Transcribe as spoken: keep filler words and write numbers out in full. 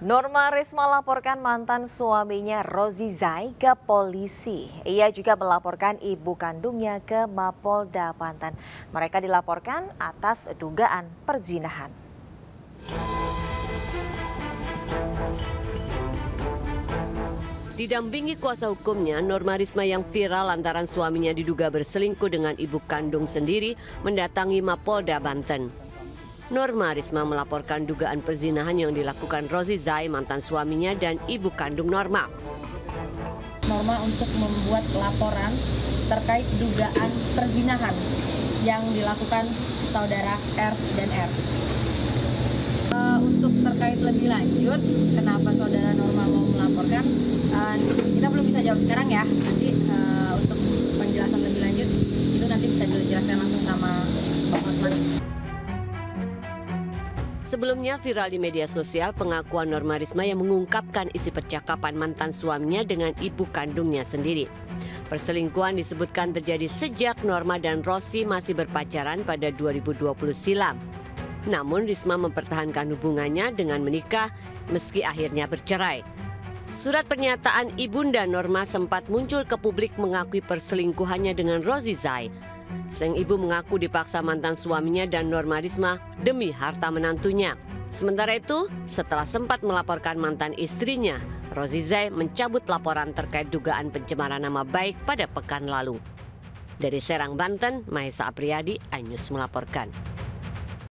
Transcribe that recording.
Norma Risma laporkan mantan suaminya Rozy Zai ke polisi. Ia juga melaporkan ibu kandungnya ke Mapolda, Banten. Mereka dilaporkan atas dugaan perzinahan. Didampingi kuasa hukumnya, Norma Risma yang viral lantaran suaminya diduga berselingkuh dengan ibu kandung sendiri mendatangi Mapolda, Banten. Norma Risma melaporkan dugaan perzinahan yang dilakukan Rozy Zai, mantan suaminya dan ibu kandung Norma. Norma untuk membuat laporan terkait dugaan perzinahan yang dilakukan saudara R dan R. Uh, untuk terkait lebih lanjut, kenapa saudara Norma mau melaporkan? Uh, kita belum bisa jawab sekarang ya. Nanti uh, untuk penjelasan lebih lanjut itu nanti bisa dijelaskan langsung sama Pak Hotman. Sebelumnya viral di media sosial pengakuan Norma Risma yang mengungkapkan isi percakapan mantan suaminya dengan ibu kandungnya sendiri. Perselingkuhan disebutkan terjadi sejak Norma dan Rozy masih berpacaran pada dua ribu dua puluh silam. Namun Risma mempertahankan hubungannya dengan menikah meski akhirnya bercerai. Surat pernyataan ibunda Norma sempat muncul ke publik mengakui perselingkuhannya dengan Rozy Zai. Sang ibu mengaku dipaksa mantan suaminya dan Norma Risma demi harta menantunya. Sementara itu, setelah sempat melaporkan mantan istrinya, Rozy Zai mencabut laporan terkait dugaan pencemaran nama baik pada pekan lalu. Dari Serang, Banten, Mahesa Apriyadi, iNews melaporkan.